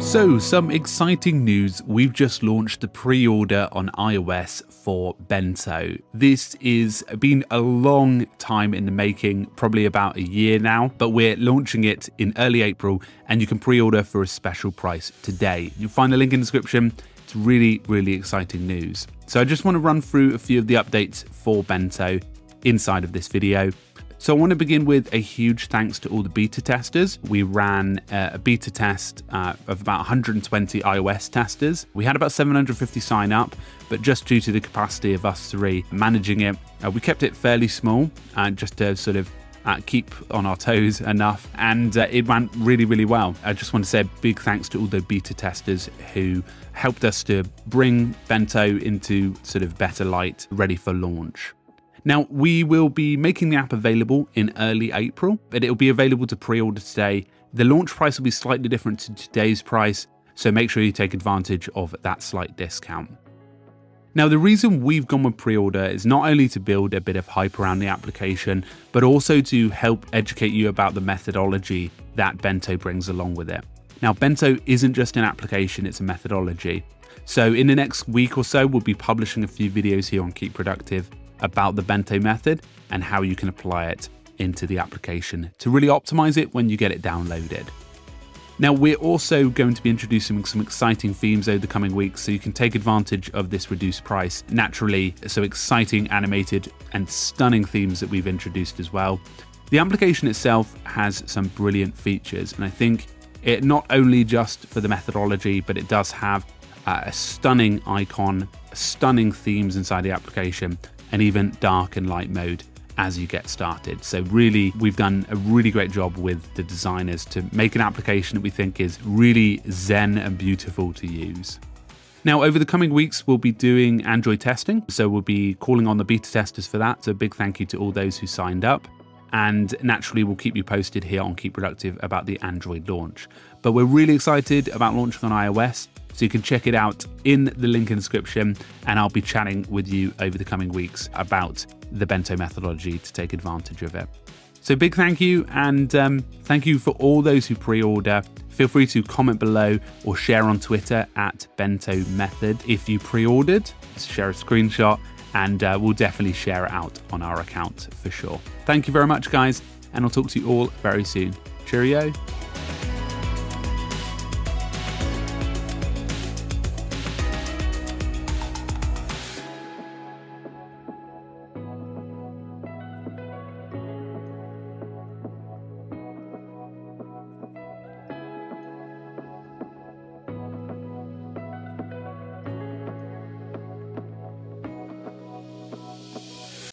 So, some exciting news, we've just launched the pre-order on iOS for Bento. This has been a long time in the making, probably about a year now, but we're launching it in early April and you can pre-order for a special price today. You'll find the link in the description. It's really, really exciting news. So I just want to run through a few of the updates for Bento inside of this video. So I want to begin with a huge thanks to all the beta testers. We ran a beta test of about 120 iOS testers. We had about 750 sign up, but just due to the capacity of us three managing it, we kept it fairly small just to sort of keep on our toes enough. And it went really, really well. I just want to say a big thanks to all the beta testers who helped us to bring Bento into sort of better light, ready for launch. Now, we will be making the app available in early April, but it'll be available to pre-order today. The launch price will be slightly different to today's price, so make sure you take advantage of that slight discount. Now, the reason we've gone with pre-order is not only to build a bit of hype around the application, but also to help educate you about the methodology that Bento brings along with it. Now, Bento isn't just an application, it's a methodology. So in the next week or so, we'll be publishing a few videos here on Keep Productive about the Bento method and how you can apply it into the application to really optimize it when you get it downloaded. Now, we're also going to be introducing some exciting themes over the coming weeks, so you can take advantage of this reduced price naturally. So exciting, animated and stunning themes that we've introduced as well. The application itself has some brilliant features, and I think it not only just for the methodology, but it does have a stunning icon, stunning themes inside the application, and even dark and light mode as you get started. So really, we've done a really great job with the designers to make an application that we think is really zen and beautiful to use. Now, over the coming weeks, we'll be doing Android testing. So we'll be calling on the beta testers for that. So a big thank you to all those who signed up. And naturally, we'll keep you posted here on Keep Productive about the Android launch. But we're really excited about launching on iOS, so you can check it out in the link in the description, and I'll be chatting with you over the coming weeks about the Bento methodology to take advantage of it. So big thank you, and thank you for all those who pre-order. Feel free to comment below or share on Twitter at Bento Method if you pre-ordered. Share a screenshot, and we'll definitely share it out on our account for sure. Thank you very much, guys, and I'll talk to you all very soon. Cheerio.